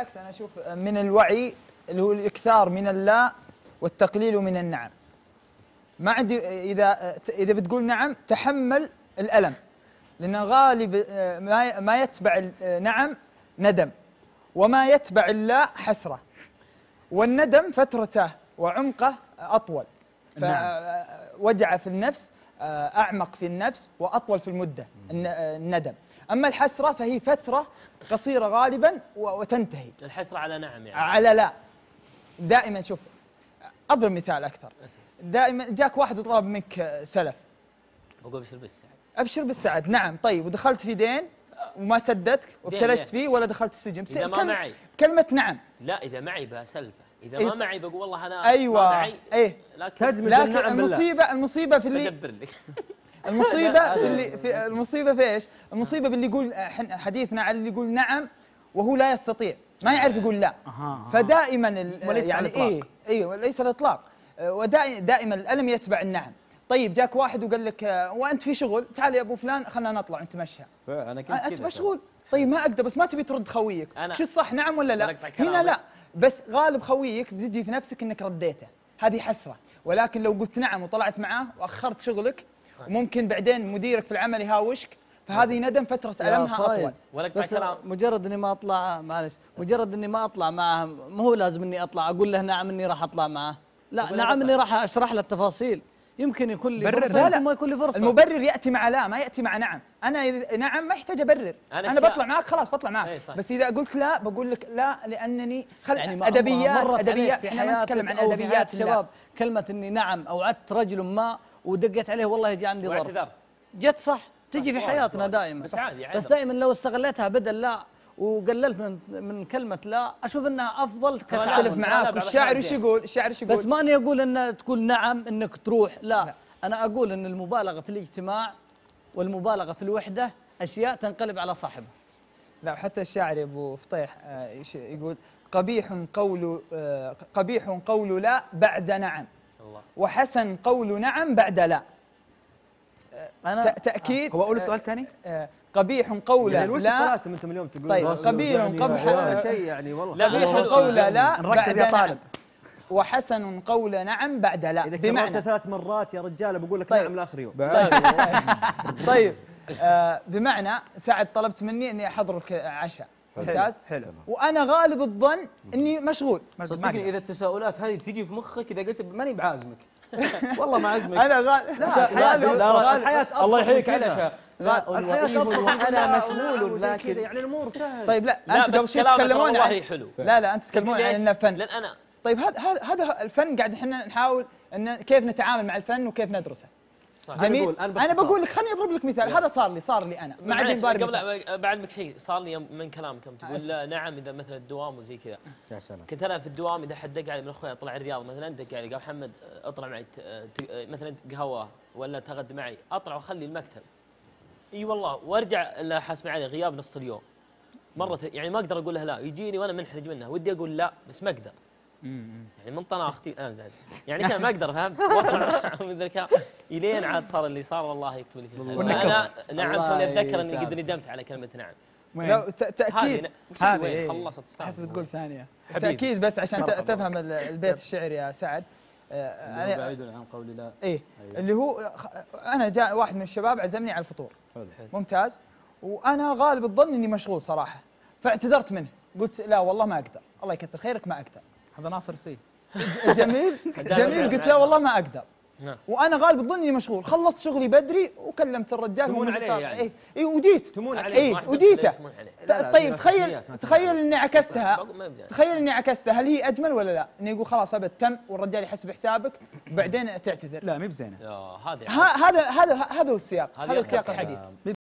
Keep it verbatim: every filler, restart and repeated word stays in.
بالعكس أنا أشوف من الوعي اللي هو الإكثار من اللا والتقليل من النعم. ما عندي إذا إذا بتقول نعم تحمل الألم، لأن غالب ما يتبع نعم ندم، وما يتبع اللا حسرة، والندم فترته وعمقه أطول، فوجع في النفس أعمق في النفس وأطول في المدة الندم. أما الحسرة فهي فترة قصيرة غالبا وتنتهي. الحسرة على نعم يعني على لا. دائما شوف، أضرب مثال أكثر. دائما جاك واحد وطلب منك سلف، أقول أبشر بالسعد. أبشر بالسعد نعم طيب، ودخلت في دين وما سددتك وابتلشت فيه ولا دخلت السجن. إذا ما معي كلمة نعم. لا إذا معي بسلفه، إذا ما معي بقول والله أنا أيوة ما معي. إيه لكن, لكن النعم المصيبة المصيبة في اللي أدبر لك المصيبة اللي في المصيبة في ايش؟ المصيبة باللي يقول حديثنا على اللي يقول نعم وهو لا يستطيع، ما يعرف يقول لا. فدائما يعني ايه ايوه ليس الاطلاق، ودائما الالم يتبع النعم. طيب جاك واحد وقال لك وانت في شغل، تعال يا ابو فلان خلينا نطلع نتمشى. انا كنت انت مشغول، طيب ما اقدر بس ما تبي ترد خويك، شو الصح نعم ولا لا؟ هنا لا، بس غالب خويك بتجي في نفسك انك رديته، هذه حسره. ولكن لو قلت نعم وطلعت معاه واخرت شغلك ممكن بعدين مديرك في العمل يهاوشك، فهذه ندم فترة ألمها أطول. بس مجرد إني ما أطلع، معلش، مجرد إني ما أطلع معه، ما هو لازم إني أطلع أقول له نعم إني راح أطلع معه، لا نعم إني راح أشرح له التفاصيل، يمكن يكون لي فرصة يمكن ما يكون لي فرصة. المبرر يأتي مع لا، ما يأتي مع نعم. أنا نعم ما يحتاج أبرر، أنا, أنا بطلع معك خلاص بطلع معك، بس إذا قلت لا بقول لك لا لأنني خل يعني أدبيات أدبيات إحنا ما نتكلم عن أدبيات شباب. كلمة إني نعم أوعدت رجل ما ودقت عليه والله جاء عندي ضرر، جت صح تجي في حياتنا دائما، بس عادي بس دائما لو استغليتها بدل لا وقللت من من كلمه لا اشوف انها افضل. اختلف معاك. الشاعر ايش يقول؟ الشاعر ايش يقول؟ بس ماني اقول ان تقول نعم انك تروح لا. لا انا اقول ان المبالغه في الاجتماع والمبالغه في الوحده اشياء تنقلب على صاحبها. لا حتى الشاعر ابو فطيح يقول قبيح قول قبيح قول لا بعد نعم، وحسن قول نعم بعد لا. أنا تأكيد. هو أقول السؤال ثاني؟ قبيح قول لا. القاسم أنتم اليوم تقولون. طيب قبيح قبح شيء يعني والله. قبيح قول لا بعد نعم، وحسن قول نعم بعد لا. إذا كررت ثلاث مرات يا رجال بقول لك نعم لآخر يوم. طيب بمعنى سعد طلبت مني إني أحضرك عشاء. ممتاز حلو. وانا غالب الظن اني مشغول، صدقني اذا التساؤلات هذه بتجي في مخك اذا قلت ماني بعازمك والله ما عازمك انا غالب لا الحياه ابسط. الله يحييك على الحياه ابسط وانا مشغول لكن يعني الامور سهله. طيب لا انتم قبل شوي تتكلمون عن لا لا انتم تتكلمون عن انه فن، لان انا طيب هذا هذا الفن قاعد احنا نحاول ان كيف نتعامل مع الفن وكيف ندرسه. جميل. انا بقول لك خليني اضرب لك مثال. هذا صار لي صار لي انا ما عندي بارد قبل بعلمك شيء صار لي من كلامكم. تقول لا نعم اذا مثلا الدوام وزي كذا. يا سلام. كنت انا في الدوام اذا حد دق علي من اخوي اطلع الرياض مثلا، دق علي قال محمد اطلع معي مثلا قهوه ولا تغد معي، اطلع واخلي المكتب. اي والله. وارجع لا حاسب علي غياب نص اليوم. مره يعني ما اقدر اقول له لا، يجيني وانا منحرج منه، ودي اقول لا بس ما اقدر. يعني من طناختي انا زعلت يعني كان ما اقدر فهمت واطلع من ذلك الين عاد صار اللي صار. والله يكتب لي في الخير. انا نعم توني اتذكر اني قد ندمت على كلمه نعم. لا تاكيد هذه خلصت السالفه. حسب تقول ثانيه تاكيد بس عشان تفهم البيت الشعري يا سعد. انا بعيد عن قولي لا. ايه اللي هو انا جاء واحد من الشباب عزمني على الفطور ممتاز، وانا غالب الظن اني مشغول صراحه، فاعتذرت منه قلت لا والله ما اقدر. الله يكثر خيرك ما اقدر. هذا ناصر سي. جميل جميل. قلت لا والله ما اقدر وانا غالب الظن اني مشغول. خلصت شغلي بدري وكلمت الرجال. تمون عليه يعني. اي وديت تمون عليه. اي وديته. طيب تخيل تخيل اني عكستها. تخيل اني عكستها هل هي اجمل ولا لا؟ اني يقول خلاص ابد تم والرجال يحسب حسابك وبعدين تعتذر. لا ما هي بزينه. هذا هذا هذا هو السياق، هذا السياق الحديث.